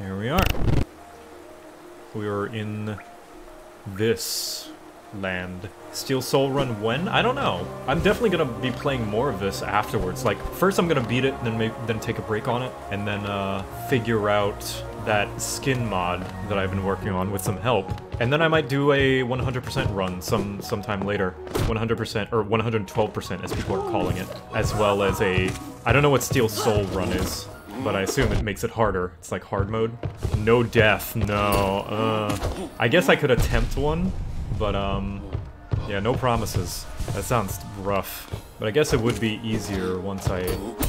There we are. We are in this land. Steel Soul Run when? I don't know. I'm definitely gonna be playing more of this afterwards. Like, first I'm gonna beat it, and then maybe, take a break on it, and then figure out that skin mod that I've been working on with some help. And then I might do a 100% run sometime later. 100% or 112% as people are calling it. As well as a... I don't know what Steel Soul Run is, but I assume it makes it harder. It's like hard mode. No death, no. I guess I could attempt one, but yeah, no promises. That sounds rough. But I guess it would be easier once I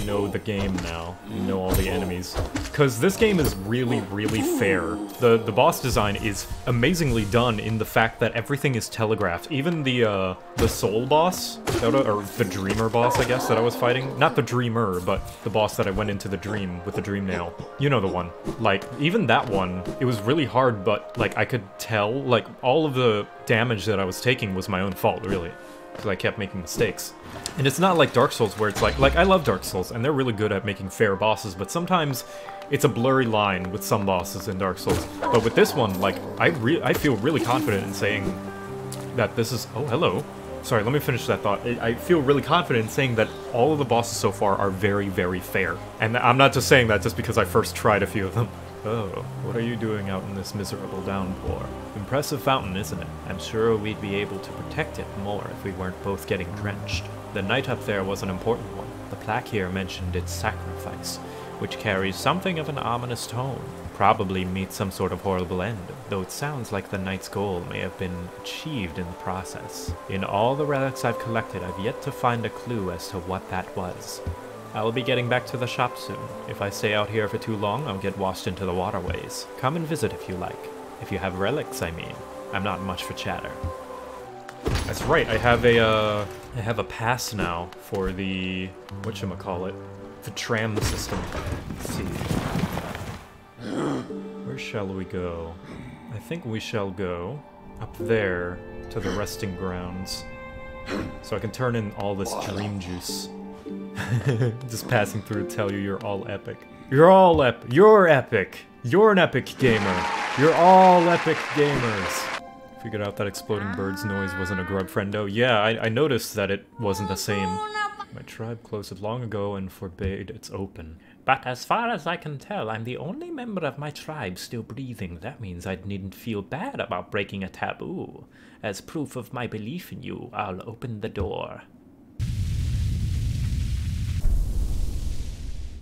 know the game now, and know all the enemies. Because this game is really, really fair. The boss design is amazingly done in the fact that everything is telegraphed. Even the soul boss, or the dreamer boss, I guess, that I was fighting. Not the dreamer, but the boss that I went into the dream with the dream nail. You know the one. Like, even that one, it was really hard, but, like, I could tell, like, all of the damage that I was taking was my own fault, really. Because I kept making mistakes. And it's not like Dark Souls where it's like I love Dark Souls and they're really good at making fair bosses, but sometimes it's a blurry line with some bosses in Dark Souls. But with this one, like, I feel really confident in saying that this is... Oh, hello. Sorry, let me finish that thought. I feel really confident in saying that all of the bosses so far are very, very fair. And I'm not just saying that just because I first tried a few of them. Oh, what are you doing out in this miserable downpour? Impressive fountain, isn't it? I'm sure we'd be able to protect it more if we weren't both getting drenched. The night up there was an important one. The plaque here mentioned its sacrifice, which carries something of an ominous tone. Probably meets some sort of horrible end, though it sounds like the knight's goal may have been achieved in the process. In all the relics I've collected, I've yet to find a clue as to what that was. I'll be getting back to the shop soon. If I stay out here for too long, I'll get washed into the waterways. Come and visit if you like. If you have relics, I mean. I'm not much for chatter. That's right, I have a pass now for the... whatchamacallit? The tram system. Let's see. Where shall we go? I think we shall go up there to the resting grounds. So I can turn in all this dream juice. Just passing through to tell you you're all epic. You're all epic. You're epic. You're an epic gamer. You're all epic gamers. Figured out that exploding bird's noise wasn't a grub, friendo. Yeah, I noticed that it wasn't the same. My tribe closed it long ago and forbade its open. But as far as I can tell, I'm the only member of my tribe still breathing. That means I needn't feel bad about breaking a taboo. As proof of my belief in you, I'll open the door.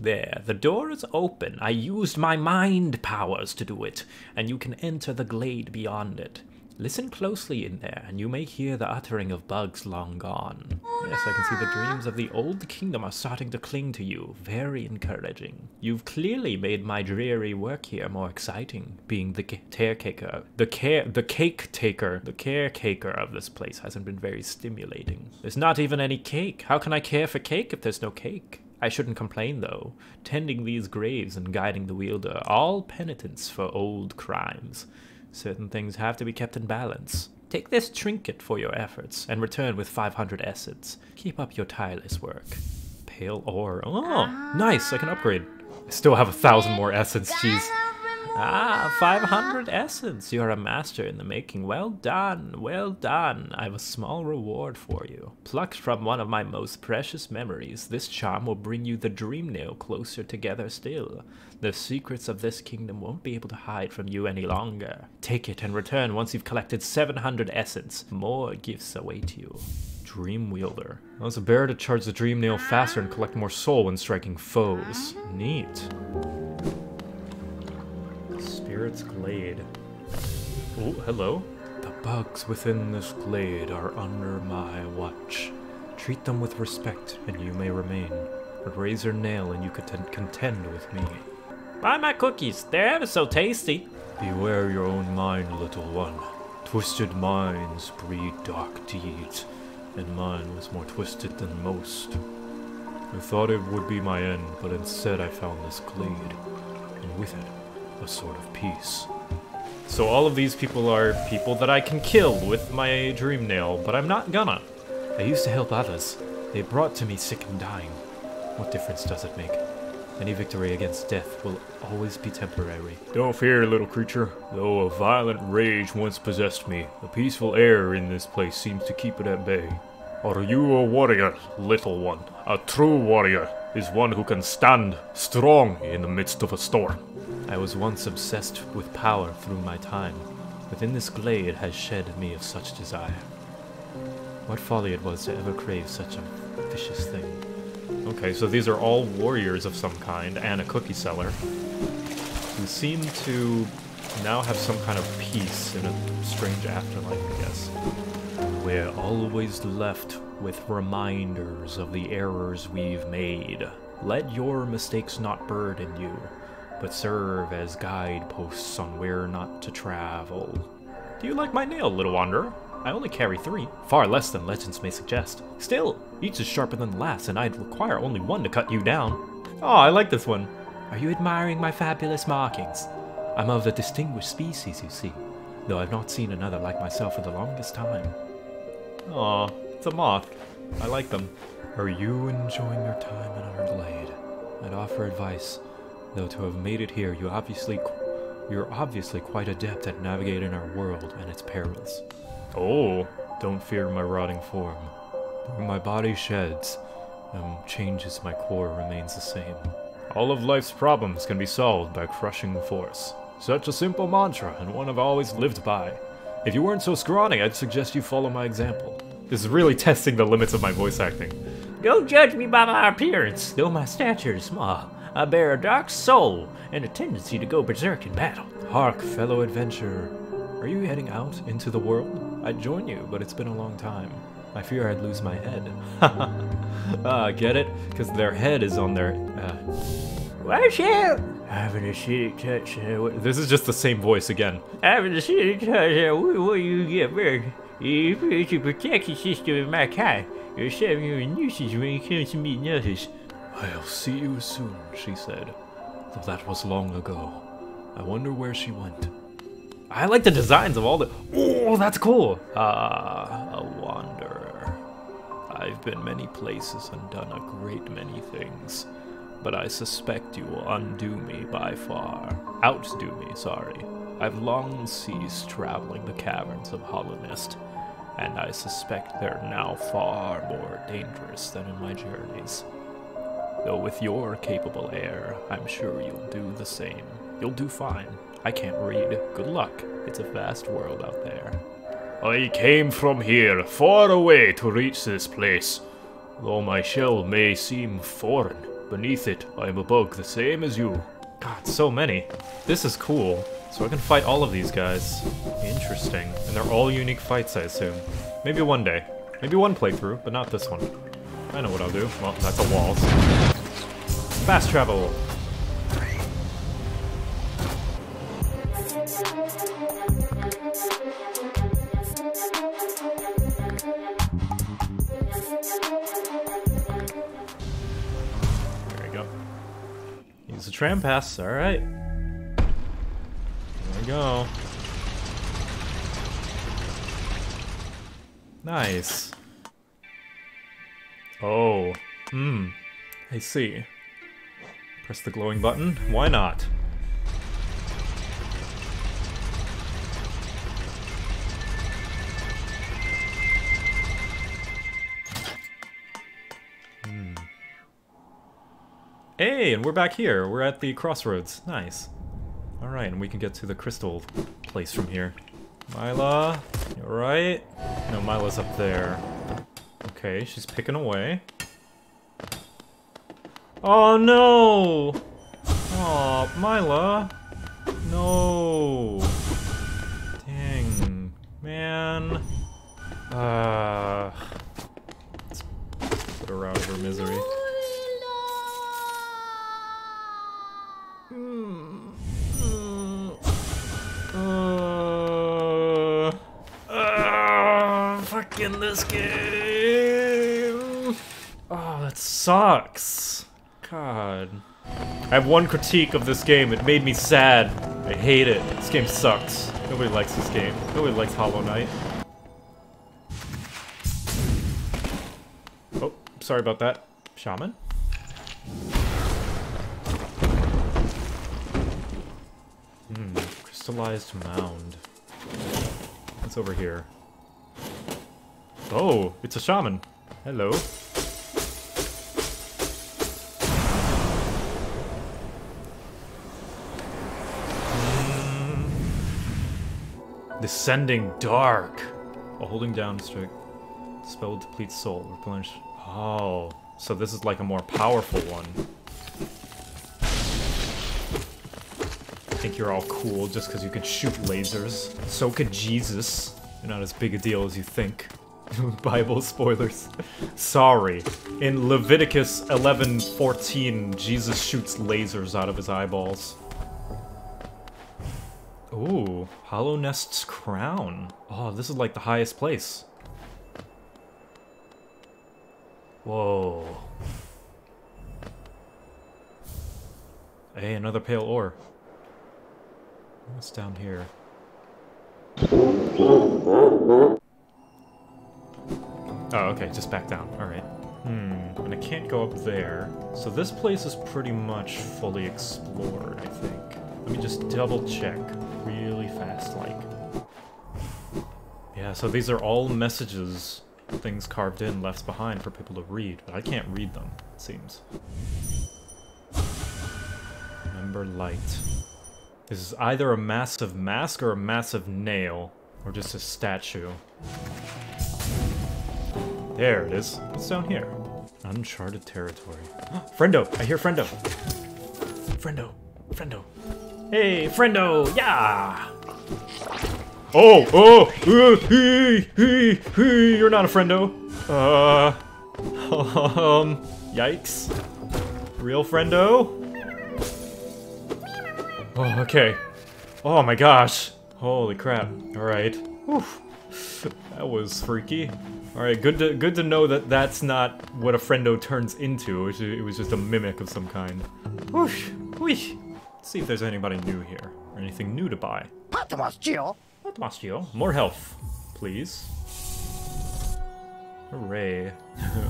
There, the door is open. I used my mind powers to do it, and you can enter the glade beyond it. Listen closely in there, and you may hear the uttering of bugs long gone. Yes, I can see the dreams of the old kingdom are starting to cling to you. Very encouraging. You've clearly made my dreary work here more exciting, being the caretaker. The caretaker of this place hasn't been very stimulating. There's not even any cake. How can I care for cake if there's no cake? I shouldn't complain, though. Tending these graves and guiding the wielder, all penitence for old crimes. Certain things have to be kept in balance. Take this trinket for your efforts, and return with 500 essence. Keep up your tireless work. Pale ore. Oh, nice! I can upgrade. I still have 1,000 more essence, jeez. Ah, 500 essence! You're a master in the making. Well done, well done. I have a small reward for you. Plucked from one of my most precious memories, this charm will bring you the dream nail closer together still. The secrets of this kingdom won't be able to hide from you any longer. Take it and return once you've collected 700 essence. More gifts await you. Dream wielder. That was a bear to charge the dream nail faster and collect more soul when striking foes. Neat. Spirit's glade. Oh, hello. The bugs within this glade are under my watch. Treat them with respect, and you may remain. A razor nail, and you could contend with me. Buy my cookies. They're ever so tasty. Beware your own mind, little one. Twisted minds breed dark deeds, and mine was more twisted than most. I thought it would be my end, but instead I found this glade, and with it, a sort of peace. So all of these people are people that I can kill with my dream nail, but I'm not gonna. I used to help others. They brought to me sick and dying. What difference does it make? Any victory against death will always be temporary. Don't fear, little creature. Though a violent rage once possessed me, the peaceful air in this place seems to keep it at bay. Are you a warrior, little one? A true warrior is one who can stand strong in the midst of a storm. I was once obsessed with power through my time. Within this glade has shed me of such desire. What folly it was to ever crave such a vicious thing. Okay, so these are all warriors of some kind, and a cookie seller, who seem to now have some kind of peace in a strange afterlife, I guess. We're always left with reminders of the errors we've made. Let your mistakes not burden you, but serve as guideposts on where not to travel. Do you like my nail, little wanderer? I only carry 3, far less than legends may suggest. Still, each is sharper than the last, and I'd require only one to cut you down. Oh, I like this one. Are you admiring my fabulous markings? I'm of a distinguished species, you see, though I've not seen another like myself for the longest time. Aw, it's a moth. I like them. Are you enjoying your time in our glade? I'd offer advice, though to have made it here, you're obviously quite adept at navigating our world and its perils. Oh, don't fear my rotting form. Though my body sheds, changes, my core remains the same. All of life's problems can be solved by crushing force. Such a simple mantra, and one I've always lived by. If you weren't so scrawny, I'd suggest you follow my example. This is really testing the limits of my voice acting. Don't judge me by my appearance. Though my stature is small, I bear a dark soul and a tendency to go berserk in battle. Hark, fellow adventurer. Are you heading out into the world? I'd join you, but it's been a long time. I fear I'd lose my head. Get it? Because their head is on their... Where's you? Having a shitty touch here. This is just the same voice again. Having a shitty touch here. Will you get burned? If it's a protection system in my kind, you're serving you a nuisance when it comes to meeting others. I'll see you soon, she said. Though that was long ago. I wonder where she went. I like the designs of all the... Oh, that's cool! A wanderer. I've been many places and done a great many things, but I suspect you will undo me by far. Outdo me, sorry. I've long ceased traveling the caverns of Hollow Knight, and I suspect they're now far more dangerous than in my journeys. Though with your capable air, I'm sure you'll do the same. You'll do fine. I can't read. Good luck. It's a vast world out there. I came from here, far away, to reach this place. Though my shell may seem foreign, beneath it I am a bug the same as you. God, so many. This is cool. So I can fight all of these guys. Interesting. And they're all unique fights, I assume. Maybe one day. Maybe one playthrough, but not this one. I know what I'll do. Well, that's a wall. Fast travel! Tram pass, alright. There we go. Nice. Oh. I see. Press the glowing button. Why not? Hey, and we're back here. We're at the crossroads. Nice. Alright, and we can get to the crystal place from here. Myla, you alright? No, Myla's up there. Okay, she's picking away. Oh no! Aw, Myla! No! Dang. Man. Let's put her out of her misery. Fucking this game. Oh, that sucks. God. I have one critique of this game. It made me sad. I hate it. This game sucks. Nobody likes this game. Nobody likes Hollow Knight. Oh, sorry about that. Shaman? crystallized mound. What's over here? Oh, it's a shaman. Hello. Descending dark. Oh, holding down strike. Spell depletes soul. Replenish. Oh, so this is like a more powerful one. I think you're all cool just because you could shoot lasers. So could Jesus. You're not as big a deal as you think. Bible spoilers. Sorry. In Leviticus 11:14, Jesus shoots lasers out of his eyeballs. Ooh, Hollow Knight's crown. Oh, this is like the highest place. Whoa. Hey, another pale ore. What's down here? Oh, okay, just back down. Alright. And I can't go up there. So this place is pretty much fully explored, I think. Let me just double check. Really fast, like. Yeah, so these are all messages, things carved in, left behind for people to read, but I can't read them, it seems. Remember light. This is either a massive mask or a massive nail, or just a statue. There it is. What's down here? Uncharted territory. Friendo! I hear Friendo! Friendo! Friendo! Hey, friendo! Yeah! Oh! Oh! You're not a friendo! Yikes. Real friendo? Oh, okay. Oh my gosh. Holy crap. Alright. That was freaky. Alright, good to know that that's not what a friendo turns into. It was just a mimic of some kind. Whoosh! Whoosh! Let's see if there's anybody new here, or anything new to buy. More health, please. Hooray.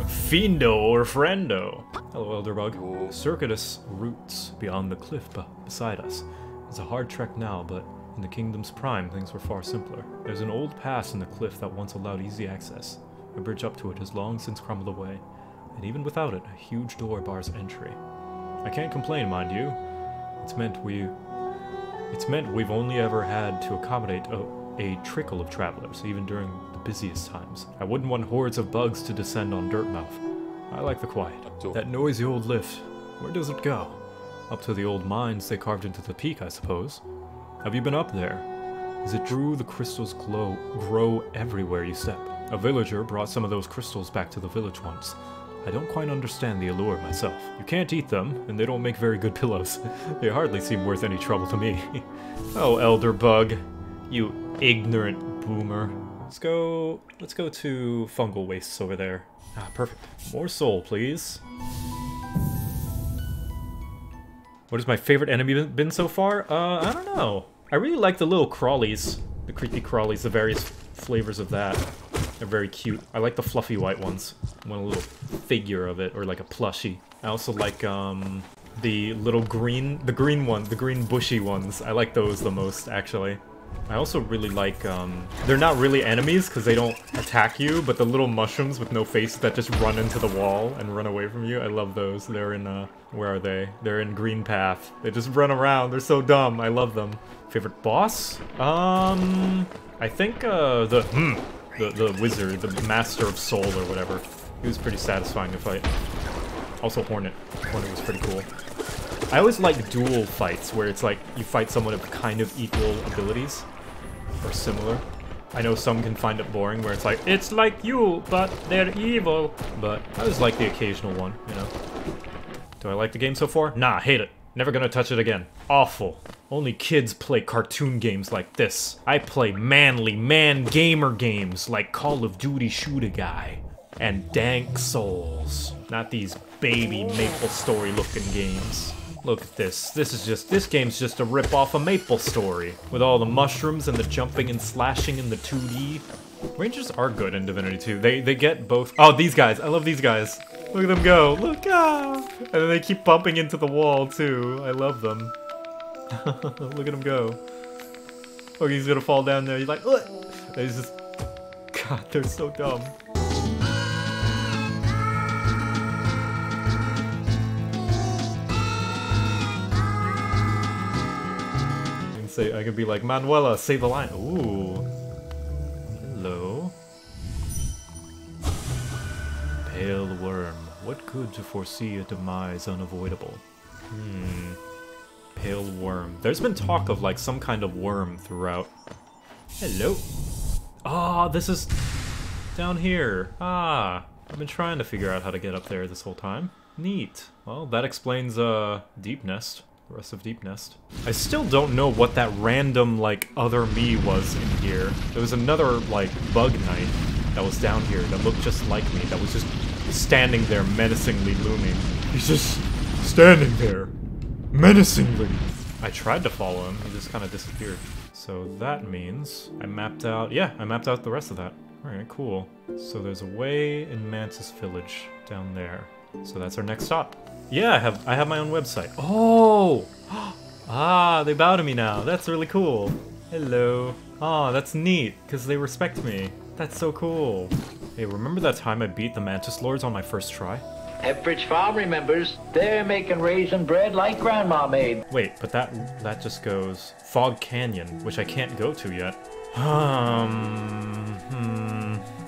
Fiendo or friendo. Hello, Elderbug. Circuitous routes beyond the cliff beside us. It's a hard trek now, but in the kingdom's prime, things were far simpler. There's an old pass in the cliff that once allowed easy access. A bridge up to it has long since crumbled away, and even without it, a huge door bars entry. I can't complain, mind you. It's meant we've only ever had to accommodate a trickle of travelers, even during the busiest times. I wouldn't want hordes of bugs to descend on Dirtmouth. I like the quiet. That noisy old lift, where does it go? Up to the old mines they carved into the peak, I suppose. Have you been up there? As it drew, the crystals grow everywhere you step. A villager brought some of those crystals back to the village once. I don't quite understand the allure myself. You can't eat them, and they don't make very good pillows. They hardly seem worth any trouble to me. Oh, Elderbug, you ignorant boomer. Let's go to fungal wastes over there. Ah, perfect. More soul, please. What has my favorite enemy been so far? I don't know. I really like the little crawlies. The creepy crawlies, the various flavors of that. They're very cute. I like the fluffy white ones. I want a little figure of it, or like a plushie. I also like the little green, the green bushy ones. I like those the most, actually. I also really like, they're not really enemies because they don't attack you, but the little mushrooms with no face that just run into the wall and run away from you. I love those. They're in, where are they? They're in Green Path. They just run around. They're so dumb. I love them. Favorite boss? I think, the wizard, the master of soul or whatever. He was pretty satisfying to fight. Also Hornet. Hornet was pretty cool. I always like duel fights where it's like you fight someone of kind of equal abilities or similar. I know some can find it boring where it's like you, but they're evil. But I always like the occasional one, you know. Do I like the game so far? Nah, hate it. Never gonna touch it again. Awful. Only kids play cartoon games like this. I play manly man-gamer games like Call of Duty Shoot-A-Guy and Dank Souls. Not these baby Maple Story looking games. Look at this. This game's just a rip-off of Maple Story. With all the mushrooms and the jumping and slashing and the 2D. Rangers are good in Divinity 2. They get both. Oh, these guys. I love these guys. Look at them go. Look out! And then they keep bumping into the wall, too. I love them. Look at him go. Or he's gonna fall down there. He's like, ugh. It's just, God, they're so dumb. I can be like, Manuela, save the line. Ooh. Hello. Pale worm. What could foresee a demise unavoidable? Hmm. Pale worm. There's been talk of, like, some kind of worm throughout. Hello. Ah, this is down here. Ah. I've been trying to figure out how to get up there this whole time. Neat. Well, that explains, Deep Nest. The rest of Deep Nest. I still don't know what that random, like, other me was in here. There was another, like, bug knight that was down here that looked just like me, that was just standing there menacingly looming. He's just standing there, menacingly. I tried to follow him, he just kind of disappeared. So that means I mapped out, yeah, I mapped out the rest of that. Alright, cool. So there's a way in Mantis Village down there. So that's our next stop. Yeah, I have my own website. Oh! Ah, they bow to me now. That's really cool. Hello. Ah, that's neat, because they respect me. That's so cool. Hey, remember that time I beat the Mantis Lords on my first try? Epridge Farm remembers. They're making raisin bread like Grandma made. Wait, but that just goes... Fog Canyon, which I can't go to yet.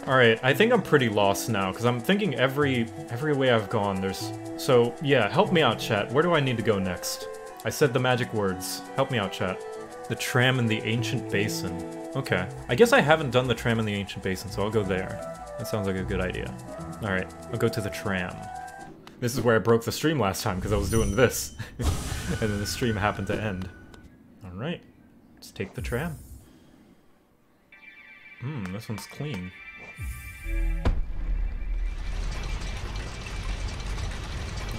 Alright, I think I'm pretty lost now, because I'm thinking every way I've gone, there's... So, yeah, help me out, chat. Where do I need to go next? I said the magic words. Help me out, chat. The tram in the Ancient Basin. Okay. I guess I haven't done the tram in the Ancient Basin, so I'll go there. That sounds like a good idea. Alright, I'll go to the tram. This is where I broke the stream last time, because I was doing this. And then the stream happened to end. Alright. Let's take the tram. Hmm, this one's clean.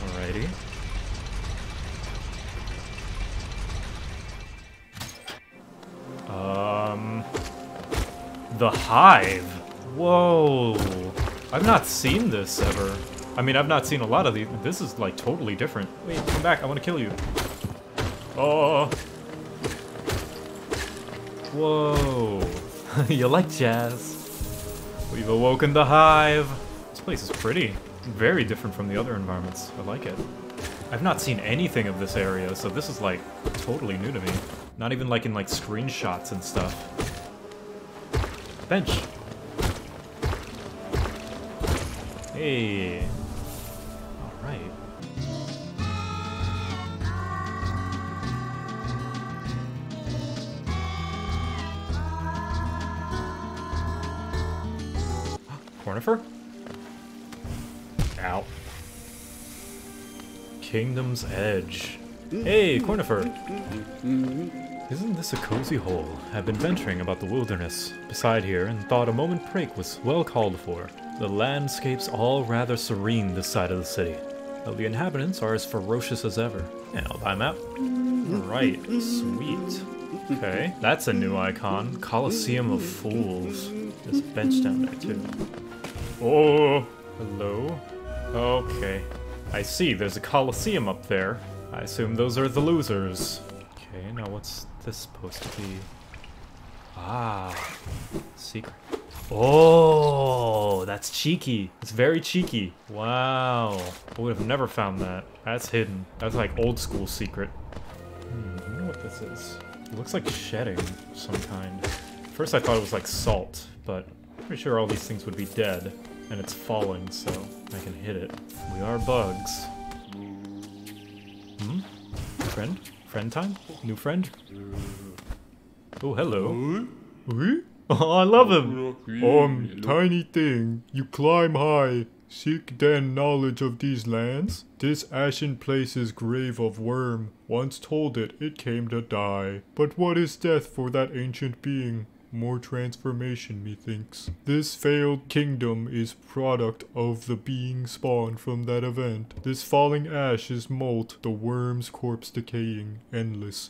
Alrighty. The Hive. Whoa. I've not seen this ever. I mean, I've not seen a lot of these. This is like totally different. Wait, come back. I want to kill you. Oh. Whoa. You like jazz. We've awoken the Hive! This place is pretty. Very different from the other environments. I like it. I've not seen anything of this area, so this is, like, totally new to me. Not even, like, in, like, screenshots and stuff. Bench! Hey! Alright. Cornifer? Ow. Kingdom's Edge. Hey, Cornifer! Isn't this a cozy hole? I've been venturing about the wilderness beside here and thought a moment break was well called for. The landscape's all rather serene this side of the city, though the inhabitants are as ferocious as ever. And I'll buy a map. Right, sweet. Okay, that's a new icon. Colosseum of Fools. There's a bench down there, too. Oh, hello. Okay. I see, there's a Colosseum up there. I assume those are the losers. Okay, now what's this supposed to be? Ah, secret. Oh, that's cheeky. It's very cheeky. Wow. I would have never found that. That's hidden. That's like old school secret. Hmm, I wonder what this is. It looks like shedding of some kind. First I thought it was like salt, but I'm pretty sure all these things would be dead. And it's falling, so I can hit it. We are bugs. Hmm? Friend? Friend time? New friend? Oh, hello. Oh, I love him! Tiny thing, you climb high. Seek then knowledge of these lands. This ashen place's grave of worm. Once told it came to die. But what is death for that ancient being? More transformation, methinks. This failed kingdom is product of the being spawned from that event. This falling ash is molt, the worm's corpse decaying, endless,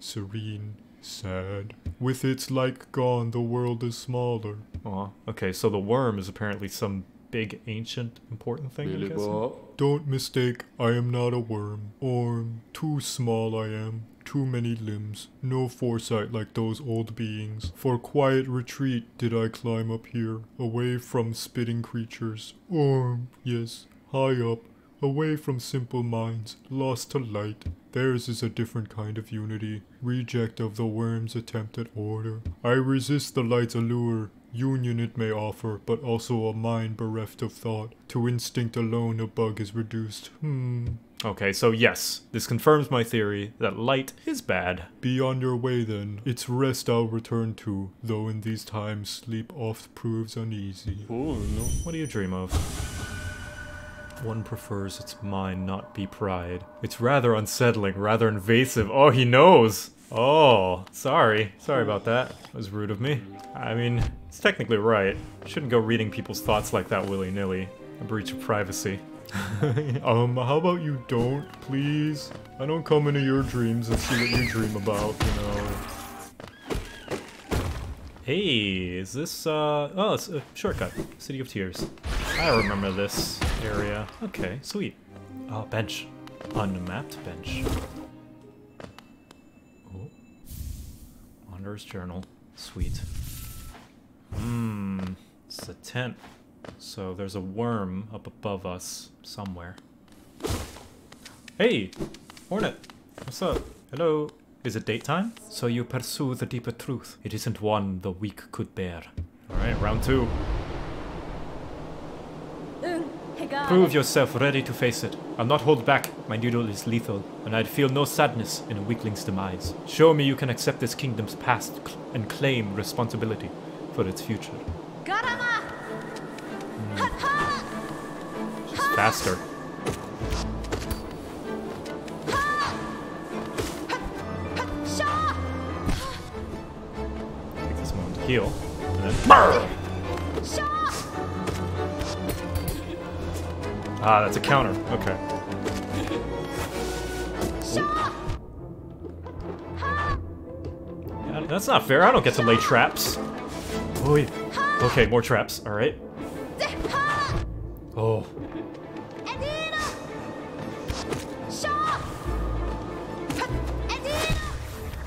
serene, sad. With its like gone, the world is smaller. Aw, okay, so the worm is apparently some big, ancient, important thing, I guess? Don't mistake, I am not a worm. Orm, too small I am. too many limbs, no foresight like those old beings. For quiet retreat did I climb up here, away from spitting creatures. Or, yes, high up, away from simple minds, lost to light. Theirs is a different kind of unity, reject of the worm's attempt at order. I resist the light's allure. Union it may offer, but also a mind bereft of thought. To instinct alone a bug is reduced. Okay, so yes, this confirms my theory that light is bad. Be on your way then. Its rest I'll return to, though in these times sleep oft proves uneasy. Ooh, no. What do you dream of? One prefers its mind not be pried. It's rather unsettling, rather invasive. Oh, he knows! Oh, sorry. Sorry about that. That was rude of me. I mean, it's technically right. Shouldn't go reading people's thoughts like that willy-nilly. A breach of privacy. How about you don't, please? I don't come into your dreams and see what you dream about, you know. Hey, is this, oh, it's a shortcut. City of Tears. I remember this area. Okay, sweet. Oh, bench. Unmapped bench. Wanderer's Journal. Sweet. It's a tent. So there's a worm up above us somewhere. Hey! Hornet! What's up? Hello? Is it daytime? So you pursue the deeper truth. It isn't one the weak could bear. Alright, round two. Prove yourself ready to face it. I'll not hold back. My noodle is lethal, and I'd feel no sadness in a weakling's demise. Show me you can accept this kingdom's past and claim responsibility for its future. Just faster. Take this moment to heal, and then burr! Ah, that's a counter. Okay. Yeah, that's not fair. I don't get to lay traps. Oh, yeah. Okay, more traps. All right. Oh.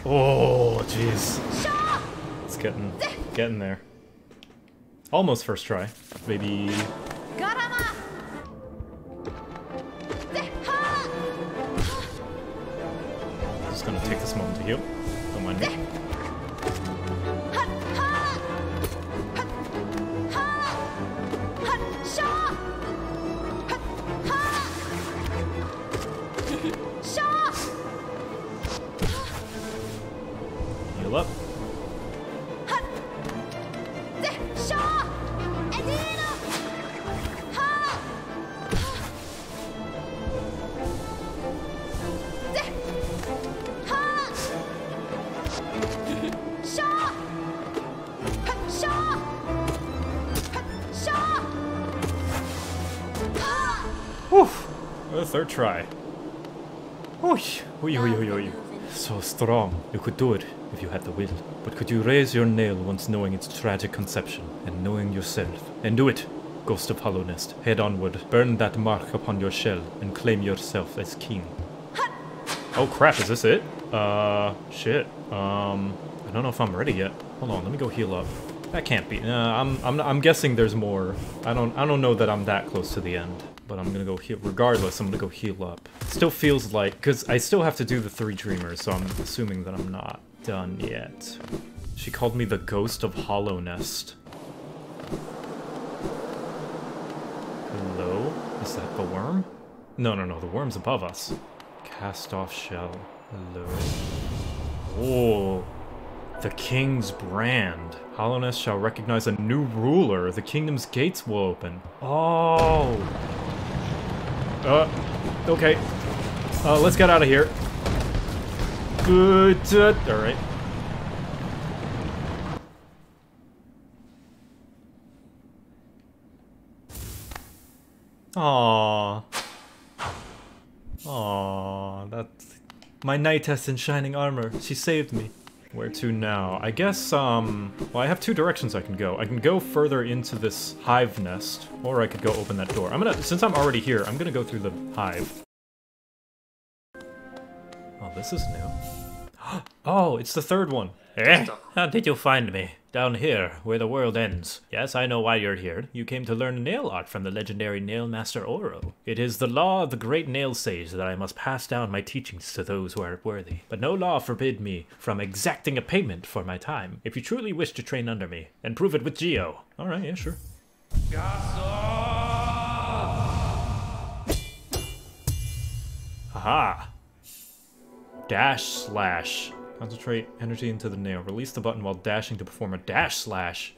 Oh, jeez. It's getting there. Almost first try. Maybe. Gonna take this moment to heal. Don't mind me. Heal up. Third try. Oy, oy, oy, oy, oy. So strong. You could do it if you had the will. But could you raise your nail once knowing its tragic conception and knowing yourself? And do it, Ghost of Hollow Nest. Head onward, burn that mark upon your shell and claim yourself as king. Oh crap, is this it? Shit. I don't know if I'm ready yet. Hold on, let me go heal up. That can't be. I'm guessing there's more. I don't know that I'm that close to the end. But I'm gonna go heal. Regardless, I'm gonna go heal up. Still feels like, because I still have to do the three dreamers, so I'm assuming that I'm not done yet. She called me the Ghost of Hollow Nest. Hello? Is that the worm? No, no, no, the worm's above us. Cast off shell. Hello. Oh. The king's brand. Hollow Nest shall recognize a new ruler. The kingdom's gates will open. Oh. Okay. Let's get out of here. Good. All right. Aww. Aww. That's my knightess in shining armor. She saved me. Where to now? I guess, well, I have two directions I can go. I can go further into this hive nest, or I could go open that door. Since I'm already here, I'm gonna go through the hive. Oh, this is new. Oh, it's the third one. Eh? How did you find me? Down here, where the world ends. Yes, I know why you're here. You came to learn nail art from the legendary nail master Oro. It is the law of the great nail sage that I must pass down my teachings to those who are worthy. But no law forbid me from exacting a payment for my time. If you truly wish to train under me, then prove it with Geo. Alright, yeah, sure. Aha! Dash slash. Concentrate energy into the nail. Release the button while dashing to perform a dash slash.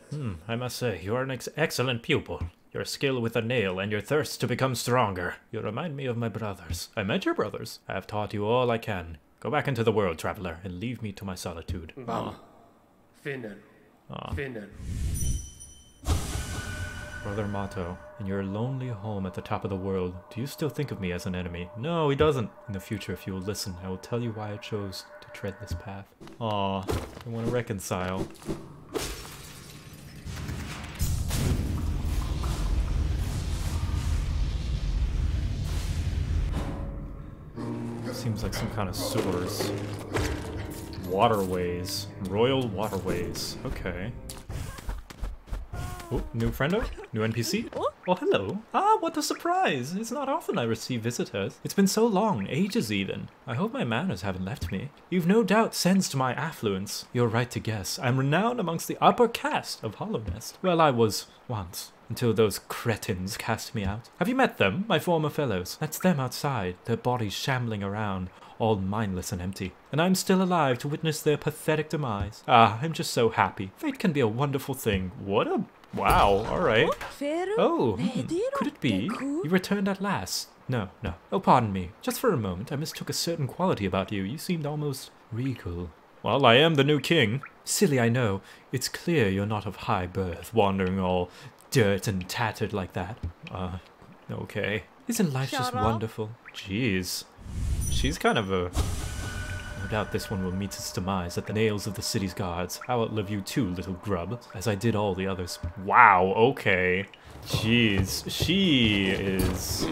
I must say, you are an excellent pupil. Your skill with a nail and your thirst to become stronger. You remind me of my brothers. I met your brothers. I have taught you all I can. Go back into the world, traveler, and leave me to my solitude. Brother Mato, in your lonely home at the top of the world, do you still think of me as an enemy? No, he doesn't. In the future, if you will listen, I will tell you why I chose to tread this path. Aw, I want to reconcile. Seems like some kind of sewers. Waterways. Royal waterways. Okay. Oh, new friendo? New NPC? Oh, hello. Ah, what a surprise! It's not often I receive visitors. It's been so long, ages even. I hope my manners haven't left me. You've no doubt sensed my affluence. You're right to guess. I'm renowned amongst the upper caste of Hollow Nest. Well, I was once, until those cretins cast me out. Have you met them, my former fellows? That's them outside, their bodies shambling around, all mindless and empty. And I'm still alive to witness their pathetic demise. Ah, I'm just so happy. Fate can be a wonderful thing. What a... Wow, alright. Oh, could it be? You returned at last. No. Oh, pardon me. Just for a moment, I mistook a certain quality about you. You seemed almost regal. Well, I am the new king. Silly, I know. It's clear you're not of high birth, wandering all dirt and tattered like that. Okay. Isn't life just wonderful? Jeez. She's kind of a... No doubt this one will meet its demise at the nails of the city's guards. I'll outlive you too, little grub, as I did all the others. Wow, okay. Jeez, she is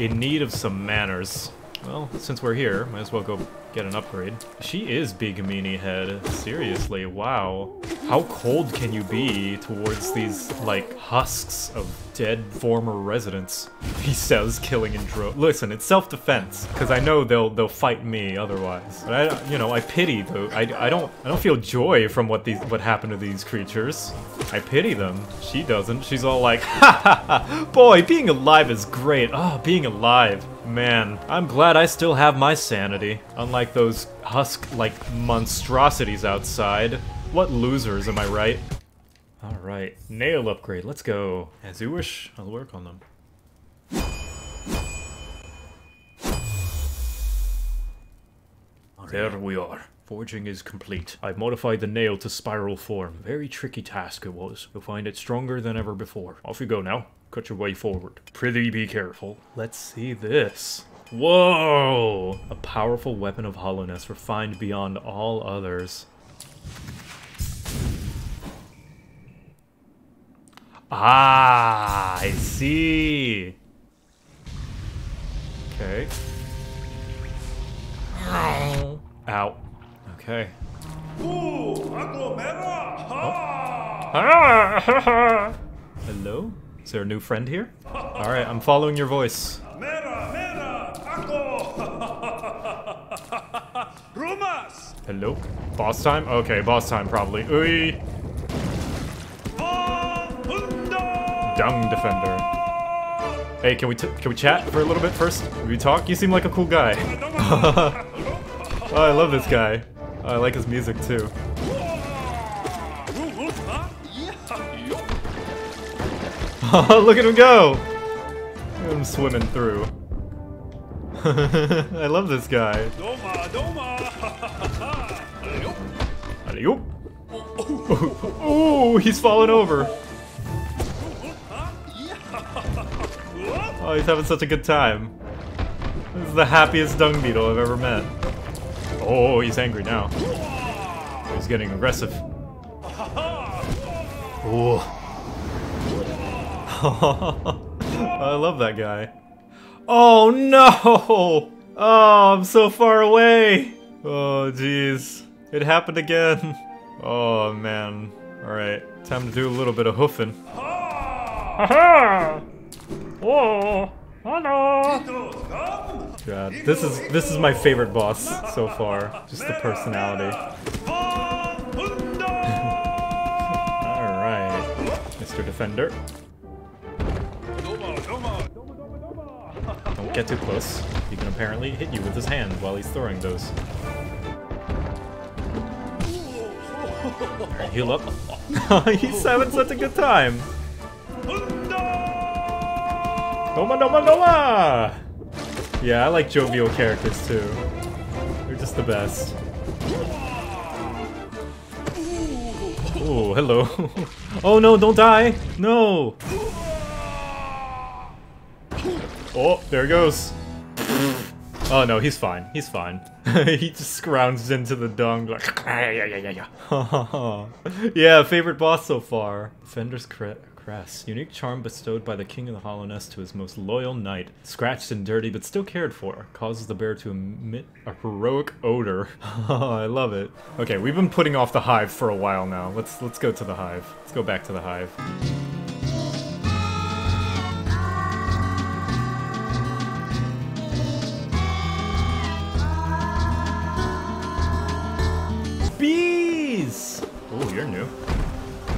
in need of some manners. Well, since we're here, might as well go get an upgrade. She is big meanie head. Seriously, wow. How cold can you be towards these, like, husks of dead former residents? He says killing in droves. Listen, it's self-defense, because I know they'll fight me otherwise. But I, you know, I pity though. I don't feel joy from what happened to these creatures. I pity them. She doesn't. She's all like, ha ha ha! Boy, being alive is great. Oh, being alive. Man, I'm glad I still have my sanity. Unlike those husk-like monstrosities outside. What losers, am I right? Alright, nail upgrade, let's go. As you wish, I'll work on them. There we are. Forging is complete. I've modified the nail to spiral form. Very tricky task it was. You'll find it stronger than ever before. Off you go now. Cut your way forward. Prithee be careful. Let's see this. Whoa! A powerful weapon of Hollow Nest refined beyond all others. Ah, I see. Okay. Ow. Ow. Okay. Oh. Hello? Is there a new friend here? Alright, I'm following your voice. Hello? Boss time? Okay, boss time probably. Ui! Dung defender. Hey, can we chat for a little bit first? Can we talk? You seem like a cool guy. Oh, I love this guy. Oh, I like his music too. Look at him go! Look at him swimming through. I love this guy. Oh, he's falling over. Oh, he's having such a good time. This is the happiest dung beetle I've ever met. Oh, he's angry now. He's getting aggressive. Oh. I love that guy. Oh no! Oh, I'm so far away! Oh, jeez. It happened again. Oh, man. Alright, time to do a little bit of hoofing. Aha! Oh! Hello! God, this is my favorite boss so far. Just the personality. Alright, Mr. Defender. Don't get too close. He can apparently hit you with his hand while he's throwing those. Alright, heal up. He's having such a good time! Doma Doma Doma! Yeah, I like jovial characters too. They're just the best. Oh, hello. Oh no, don't die! No! Oh, there he goes. Oh no, he's fine. He's fine. He just scrounges into the dung like yeah, favorite boss so far. Defender's Crest. Unique charm bestowed by the King of the Hollow Nest to his most loyal knight. Scratched and dirty but still cared for. Causes the bear to emit a heroic odor. I love it. Okay, we've been putting off the hive for a while now. Let's go to the hive. Let's go back to the hive. Bees! Oh, you're new.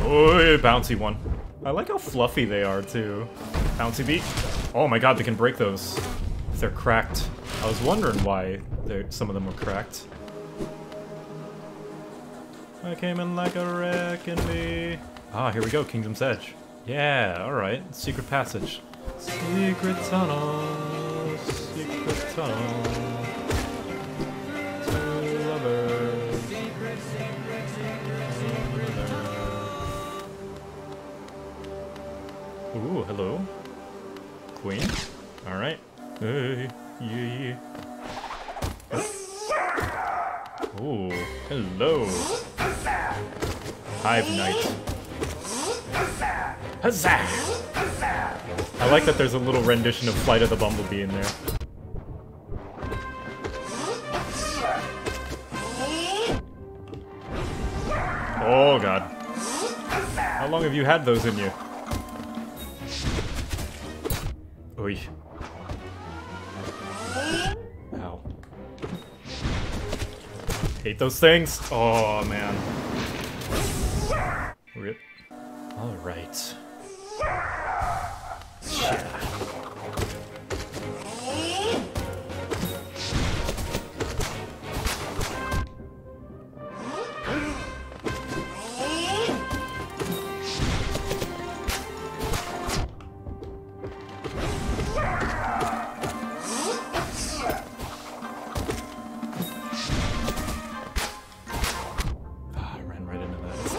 Oh, bouncy one. I like how fluffy they are, too. Bouncy bee. Oh my god, they can break those. If they're cracked. I was wondering why some of them were cracked. I came in like a wrecking bee. Ah, here we go, Kingdom's Edge. Yeah, alright. Secret passage. Secret tunnel. Secret tunnel. Ooh, hello. Queen? Alright. Yeah. Ooh, hello. Hive Knight. Huzzah! I like that there's a little rendition of Flight of the Bumblebee in there. Oh god. How long have you had those in you? Ow. Hate those things. Oh man. Rip. All right. Yeah.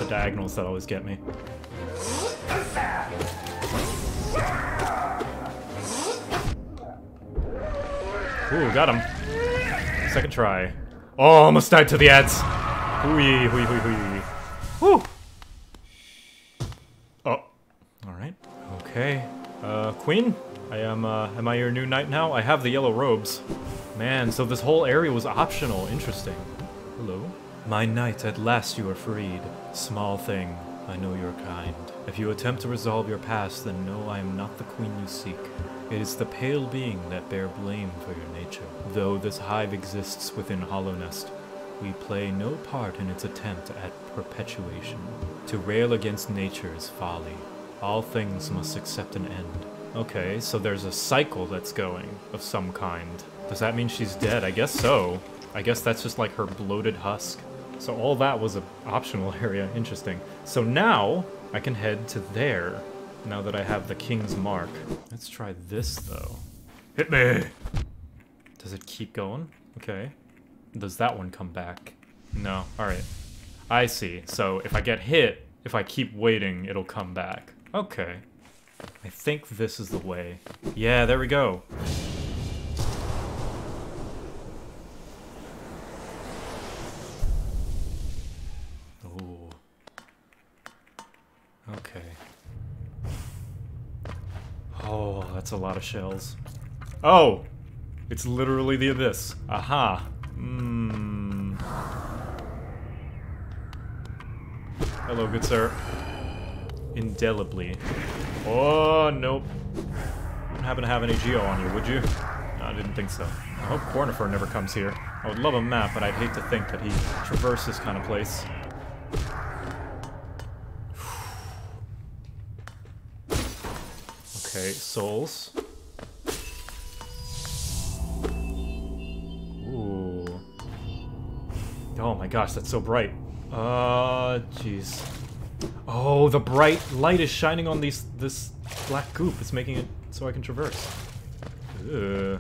Diagonals that always get me. Ooh, got him. Second try. Oh, almost died to the ads. Hooey, hooey, hooey, hooey. Woo! Oh. Alright. Okay. Queen? Am I your new knight now? I have the yellow robes. Man, so this whole area was optional. Interesting. Hello? My knight, at last you are freed. Small thing, I know your kind. If you attempt to resolve your past, then know I am not the queen you seek. It is the pale being that bear blame for your nature. Though this hive exists within Hollow Nest, we play no part in its attempt at perpetuation. To rail against nature is folly. All things must accept an end. Okay, so there's a cycle that's going, of some kind. Does that mean she's dead? I guess so. I guess that's just like her bloated husk. So all that was an optional area. Interesting. So now I can head to there, now that I have the King's Mark. Let's try this, though. Hit me! Does it keep going? Okay. Does that one come back? No. Alright. I see. So if I get hit, if I keep waiting, it'll come back. Okay. I think this is the way. Yeah, there we go. Oh, that's a lot of shells. Oh! It's literally the abyss. Aha. Hello, good sir. Indelibly. Oh, nope. Don't happen to have any geo on you, would you? No, I didn't think so. I hope Cornifer never comes here. I would love a map, but I'd hate to think that he traversed this kind of place. Okay, souls. Ooh. Oh my gosh, that's so bright. Jeez. Oh, the bright light is shining on this black goop. It's making it so I can traverse. Hello.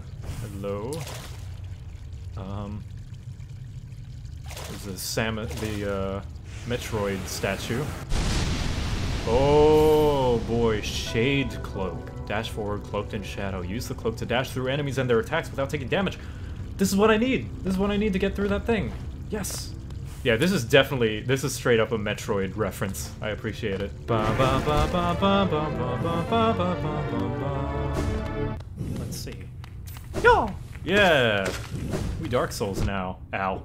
There's the Metroid statue. Oh boy, shade cloak. Dash forward, cloaked in shadow. Use the cloak to dash through enemies and their attacks without taking damage. This is what I need. This is what I need to get through that thing. Yes. Yeah, this is straight up a Metroid reference. I appreciate it. Let's see. Yo! Yeah! We Dark Souls now. Ow.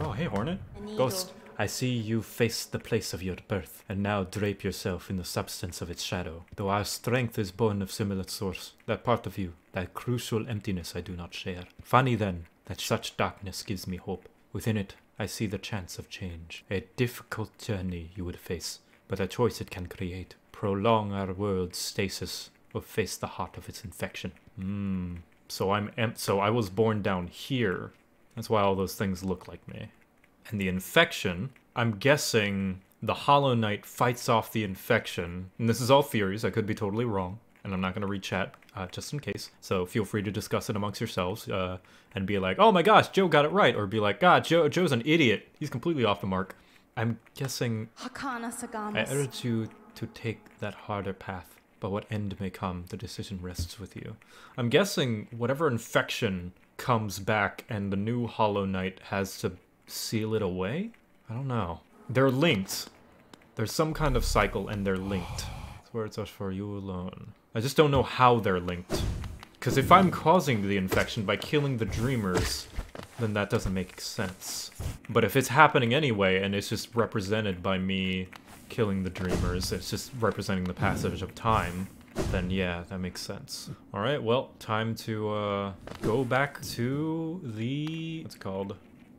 Oh, hey, Hornet. Ghost. I see you face the place of your birth, and now drape yourself in the substance of its shadow. Though our strength is born of similar source, that part of you, that crucial emptiness I do not share. Funny then, that such darkness gives me hope. Within it, I see the chance of change. A difficult journey you would face, but a choice it can create. Prolong our world's stasis, or face the heart of its infection. So I was born down here. That's why all those things look like me. And the infection, I'm guessing the Hollow Knight fights off the infection. And this is all theories, I could be totally wrong. And I'm not going to read chat, just in case. So feel free to discuss it amongst yourselves, and be like, oh my gosh, Joe got it right. Or be like, God, Joe's an idiot. He's completely off the mark. I'm guessing I urge you to take that harder path. But what end may come, the decision rests with you. I'm guessing whatever infection comes back and the new Hollow Knight has to seal it away? I don't know. They're linked. There's some kind of cycle and they're linked. That's where it's for you alone. I just don't know how they're linked. Because if I'm causing the infection by killing the dreamers, then that doesn't make sense. But if it's happening anyway and it's just represented by me killing the dreamers, it's just representing the passage of time, then yeah, that makes sense. Alright, well, time to go back to the... what's it called?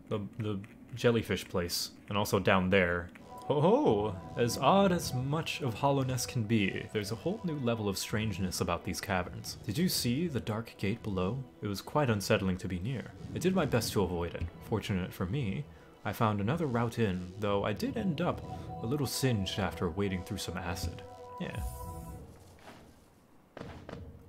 The jellyfish place, and also down there. Oh, as odd as much of hollowness can be, there's a whole new level of strangeness about these caverns. Did you see the dark gate below? It was quite unsettling to be near. I did my best to avoid it. Fortunate for me, I found another route in, though I did end up a little singed after wading through some acid. Yeah.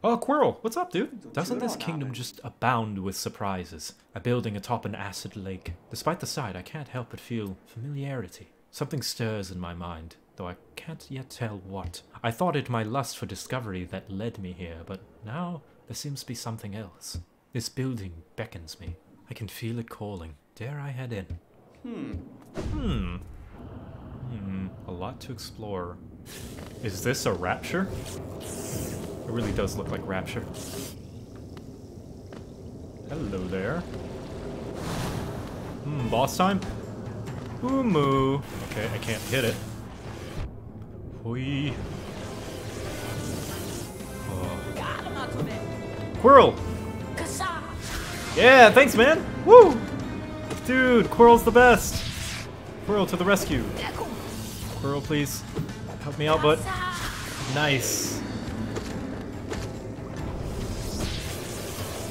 Oh, Quirrell, what's up, dude? Doesn't this kingdom just abound with surprises? A building atop an acid lake. Despite the sight, I can't help but feel familiarity. Something stirs in my mind, though I can't yet tell what. I thought it my lust for discovery that led me here, but now there seems to be something else. This building beckons me. I can feel it calling. Dare I head in? A lot to explore. Is this a rapture? It really does look like rapture. Hello there. Boss time? Ooh-moo. Okay, I can't hit it. Hui. Quirrell! Yeah, thanks, man! Woo! Dude, Quirrell's the best! Quirrell to the rescue. Quirrell, please. Help me out, bud. Nice.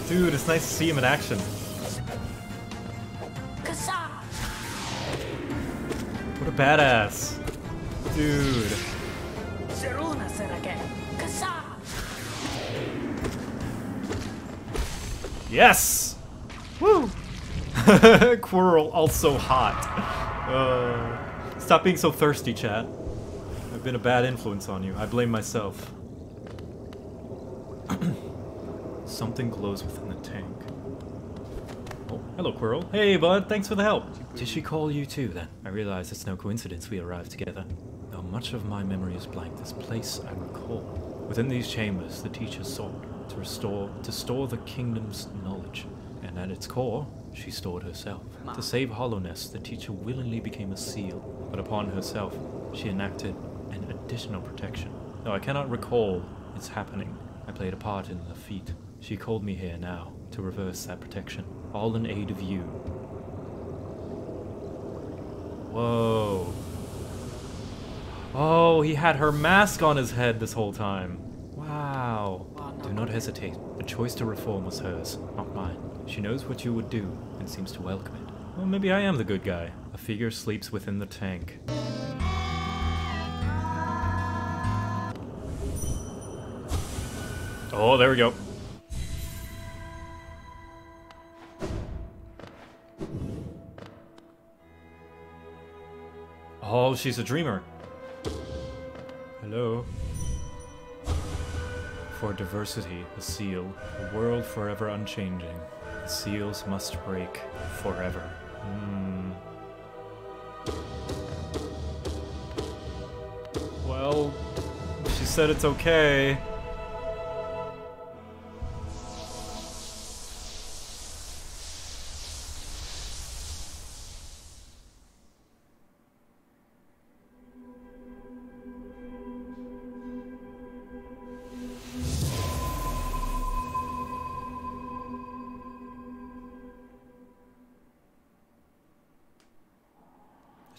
Dude, it's nice to see him in action. What a badass. Dude. Yes! Woo! Quirrell, also hot. Stop being so thirsty, chat. I've been a bad influence on you. I blame myself. Something glows within the tank. Oh, hello, Quirrell. Hey, bud. Thanks for the help. Did she call you too, then? I realize it's no coincidence we arrived together. Though much of my memory is blank, this place I recall. Within these chambers, the teacher sought to store the kingdom's knowledge. And at its core, she stored herself. To save Hollow Nest, the teacher willingly became a seal, but upon herself, she enacted an additional protection. Though I cannot recall its happening, I played a part in the feat. She called me here now to reverse that protection, all in aid of you. Whoa. Oh, he had her mask on his head this whole time. Wow. Do not hesitate. The choice to reform was hers, not mine. She knows what you would do and seems to welcome it. Well, maybe I am the good guy. A figure sleeps within the tank. Oh, there we go. Oh, she's a dreamer. Hello. For diversity, a seal, a world forever unchanging. The seals must break forever. Well, she said it's okay.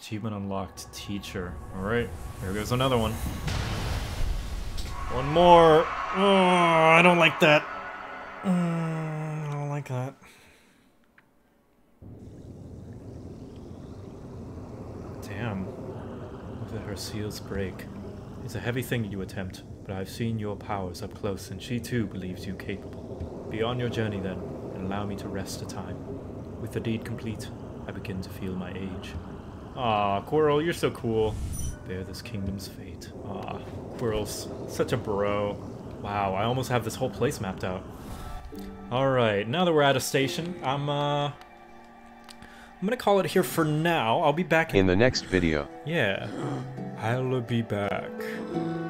Achievement unlocked, teacher. Alright, here goes another one. One more! Oh, I don't like that. I don't like that. Damn. Look at her seals break. It's a heavy thing you attempt, but I've seen your powers up close and she too believes you capable. Be on your journey then, and allow me to rest a time. With the deed complete, I begin to feel my age. Aw, Quirrell, you're so cool. Bear this kingdom's fate. Aw, Quirrell's such a bro. Wow, I almost have this whole place mapped out. Alright, now that we're at a station, I'm gonna call it here for now. I'll be back in the next video. Yeah. I'll be back.